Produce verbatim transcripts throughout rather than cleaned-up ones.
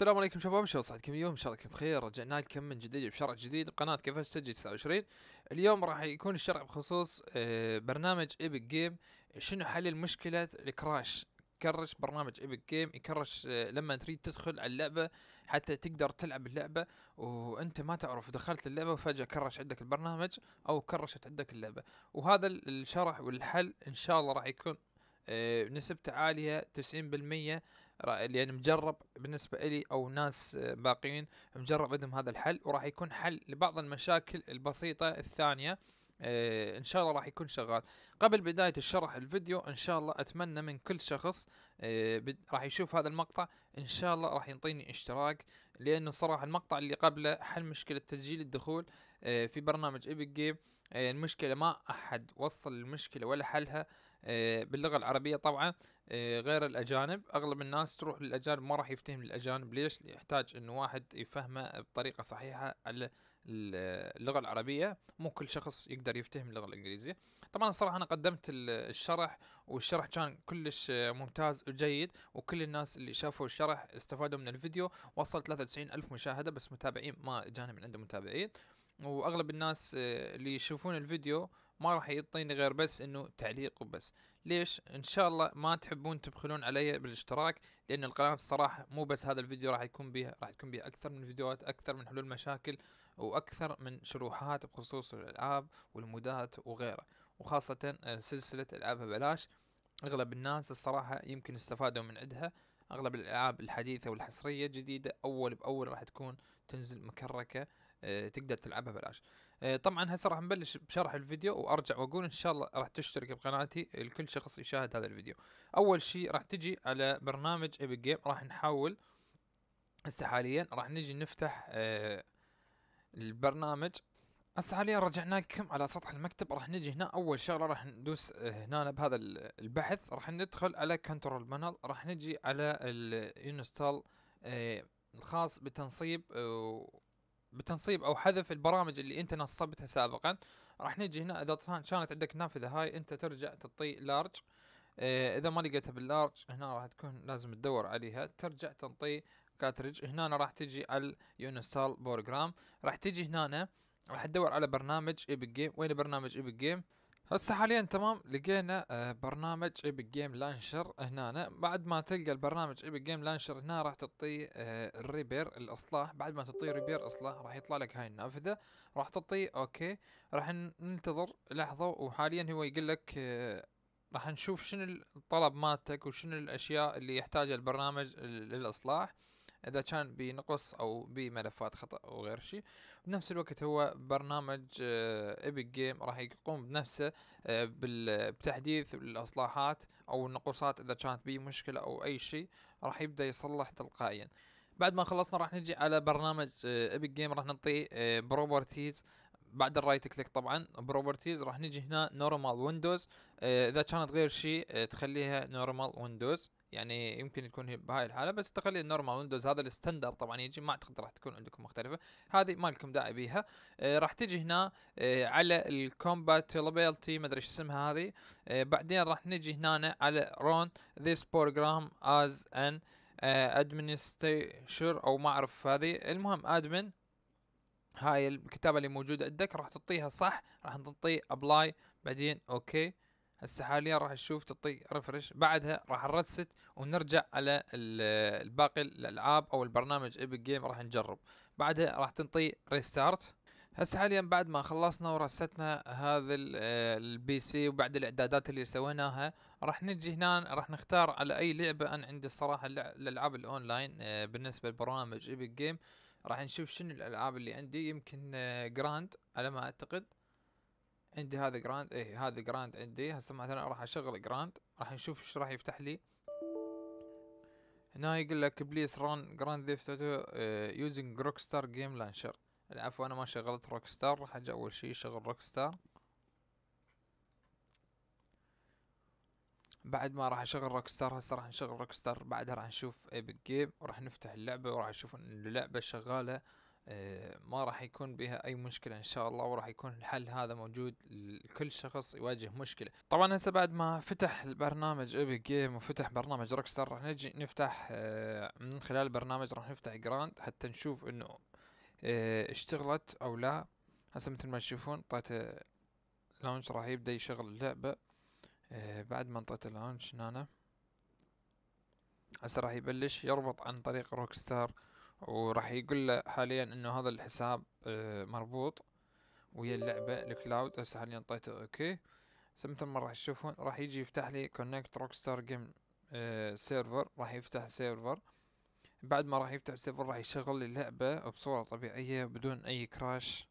السلام عليكم شباب، شلون صحتكم اليوم؟ ان شاء الله بخير. رجعنا لكم من جديد بشرح جديد بقناه كفشتا جي تسعة وعشرين. اليوم راح يكون الشرح بخصوص برنامج ايبك جيم، شنو حل مشكله الكراش. يكرش برنامج ايبك جيم، يكرش لما تريد تدخل على اللعبه حتى تقدر تلعب اللعبه وانت ما تعرف، دخلت اللعبه وفجاه كرش عندك البرنامج او كرشت عندك اللعبه. وهذا الشرح والحل ان شاء الله راح يكون نسبته عاليه تسعين بالمية، يعني مجرب بالنسبة لي أو ناس باقين مجرب عندهم هذا الحل، وراح يكون حل لبعض المشاكل البسيطة الثانية. آه إن شاء الله راح يكون شغال. قبل بداية الشرح الفيديو إن شاء الله أتمنى من كل شخص آه راح يشوف هذا المقطع إن شاء الله راح ينطيني اشتراك، لأنه صراحة المقطع اللي قبله حل مشكلة تسجيل الدخول آه في برنامج ايبك جيم، آه المشكلة ما أحد وصل المشكلة ولا حلها آه باللغة العربية طبعا، آه غير الأجانب. أغلب الناس تروح للأجانب ما راح يفتهم الأجانب، ليش؟ يحتاج إنه واحد يفهمه بطريقة صحيحة على اللغة العربية، مو كل شخص يقدر يفتهم اللغة الإنجليزية. طبعا الصراحة أنا قدمت الشرح والشرح كان كلش ممتاز وجيد، وكل الناس اللي شافوا الشرح استفادوا من الفيديو. وصل ثلاثة وتسعين ألف مشاهدة بس، متابعين ما جانا من عنده متابعين. وأغلب الناس اللي يشوفون الفيديو ما راح يعطيني غير بس إنه تعليق وبس. ليش؟ إن شاء الله ما تحبون تبخلون علي بالاشتراك، لأن القناة الصراحة مو بس هذا الفيديو راح يكون بيها، راح تكون بيها أكثر من فيديوهات، أكثر من حلول مشاكل، وأكثر من شروحات بخصوص الألعاب والمودات وغيره، وخاصة سلسلة ألعابها بلاش. أغلب الناس الصراحة يمكن استفادوا من عندها. أغلب الألعاب الحديثة والحصرية الجديدة أول بأول راح تكون تنزل مكركة تقدر تلعبها بلاش. طبعا هسه راح نبلش بشرح الفيديو، وارجع واقول ان شاء الله راح تشترك بقناتي لكل شخص يشاهد هذا الفيديو. اول شيء راح تجي على برنامج ايبك جيم، راح نحاول هسه حاليا راح نجي نفتح آه البرنامج. هسه حاليا رجعنا لكم على سطح المكتب، راح نجي هنا. اول شغله راح ندوس هنا بهذا البحث، راح ندخل على كنترول بانل، راح نجي على الانستال آه الخاص بتنصيب آه بتنصيب او حذف البرامج اللي انت نصبتها سابقا. راح نجي هنا، اذا كانت عندك نافذه هاي انت ترجع تعطي لارج، اه اذا ما لقيتها باللارج هنا راح تكون لازم تدور عليها، ترجع تنطي كاتريج. هنا راح تجي على يونستال بروجرام، راح تجي هنا راح تدور على برنامج ايبك جيم. وين برنامج ايبك جيم؟ هسه حاليا تمام، لقينا اه برنامج ايبك جيم لانشر هنا. بعد ما تلقى البرنامج ايبك جيم لانشر هنا راح تعطي اه الريبير الاصلاح. بعد ما تعطي ريبير اصلاح راح يطلع لك هاي النافذه، راح تعطي اوكي. راح ننتظر لحظه، وحاليا هو يقول لك اه راح نشوف شنو الطلب مالتك وشنو الاشياء اللي يحتاجها البرنامج للاصلاح، اذا كان بنقص او بملفات خطا او غير شيء. بنفس الوقت هو برنامج ايبك جيم راح يقوم بنفسه بتحديث الاصلاحات او النقصات، اذا كانت بيه مشكله او اي شيء راح يبدا يصلح تلقائيا. بعد ما خلصنا راح نجي على برنامج ايبك جيم، راح نعطيه بروبرتيز. بعد الرايت كليك طبعا بروبرتيز، راح نجي هنا نورمال ويندوز. اذا كانت غير شيء تخليها نورمال ويندوز، يعني يمكن يكون بهاي الحاله بس تخلي النورمال ويندوز، هذا الستاندر طبعا يجي، ما اعتقد راح تكون عندكم مختلفه، هذه ما لكم داعي بيها. آه راح تجي هنا آه على الكومباتيبلتي ما ادري ايش اسمها هذه، آه بعدين راح نجي هنا على رون ذيس بروجرام از ان ادمنستريشر او ما اعرف هذه. المهم ادمن، هاي الكتابه اللي موجوده عندك راح تعطيها صح، راح تعطي ابلاي بعدين اوكي. هسه حاليا راح نشوف تعطي ريفرش، بعدها راح نرست ونرجع على الباقي الالعاب او البرنامج ايبك جيم راح نجرب. بعدها راح تنطي ريستارت. هسه حاليا بعد ما خلصنا ورستنا هذا البي سي وبعد الاعدادات اللي سويناها، راح نجي هنا راح نختار على اي لعبه. انا عندي الصراحه الالعاب الاونلاين بالنسبه لبرنامج ايبك جيم، راح نشوف شنو الالعاب اللي عندي. يمكن جراند على ما اعتقد عندي، هذا جراند، ايه هذا جراند عندي. هسه مثلا راح اشغل جراند، راح نشوف ايش راح يفتح لي. هنا يقول لك بليز ران جراند ثيفت اوتو يوزنج روكستار جيم لانشر. العفو انا ما شغلت روكستار، راح اجي اول شيء شغل روكستار. بعد ما راح اشغل روكستار هسه راح نشغل روكستار، بعدها راح نشوف ايبك جيم وراح نفتح اللعبه وراح نشوف ان اللعبه شغاله ما راح يكون بها اي مشكلة ان شاء الله، وراح يكون الحل هذا موجود لكل شخص يواجه مشكلة. طبعا هسه بعد ما فتح البرنامج ايبك جيم وفتح برنامج روكستار، راح نجي نفتح من خلال البرنامج راح نفتح جراند حتى نشوف انه اشتغلت او لا. هسه مثل ما تشوفون طيته لونش راح يبدأ يشغل اللعبة. بعد ما انطيته لونش هنا هسه راح يبلش يربط عن طريق روكستار، وراح يقول له حاليا انه هذا الحساب مربوط ويا اللعبة الكلاود. هسه حاليا انطيته اوكي. هسه مثل ما راح تشوفون راح يجي يفتح لي كونكت روكستار جيم سيرفر، راح يفتح سيرفر. بعد ما راح يفتح سيرفر راح يشغل لي اللعبة بصورة طبيعية بدون اي كراش،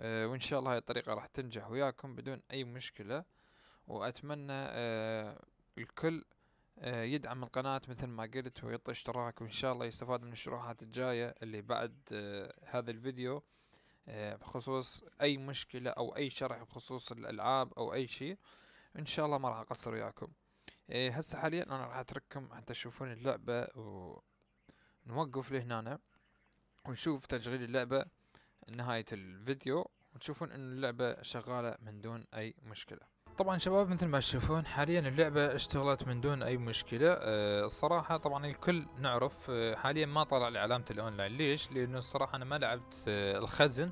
وان شاء الله هاي الطريقة راح تنجح وياكم بدون اي مشكلة. واتمنى الكل يدعم القناة مثل ما قلت ويعطي اشتراك، وان شاء الله يستفاد من الشروحات الجاية اللي بعد هذا الفيديو بخصوص اي مشكلة او اي شرح بخصوص الالعاب او اي شيء. ان شاء الله ما راح اقصر وياكم. هسه حاليا انا راح اترككم حتى تشوفون اللعبة، ونوقف لهنا ونشوف تشغيل اللعبة نهاية الفيديو، وتشوفون ان اللعبة شغالة من دون اي مشكلة. طبعا شباب مثل ما تشوفون حاليا اللعبة اشتغلت من دون اي مشكلة. أه الصراحة طبعا الكل نعرف أه حاليا ما طلع لي علامة الاونلاين. ليش؟ لانه الصراحة انا ما لعبت أه الخزن،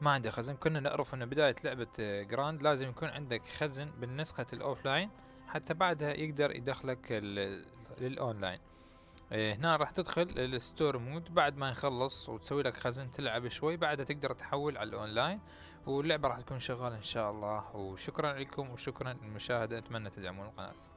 ما عندي خزن. كنا نعرف ان بداية لعبة أه جراند لازم يكون عندك خزن بالنسخة الاوفلاين حتى بعدها يقدر يدخلك للاونلاين. أه هنا راح تدخل الستور مود بعد ما يخلص وتسوي لك خزن تلعب شوي، بعدها تقدر تحول على الاونلاين واللعبة راح تكون شغالة ان شاء الله. وشكرا لكم وشكرا للمشاهدة، اتمنى تدعمون القناة.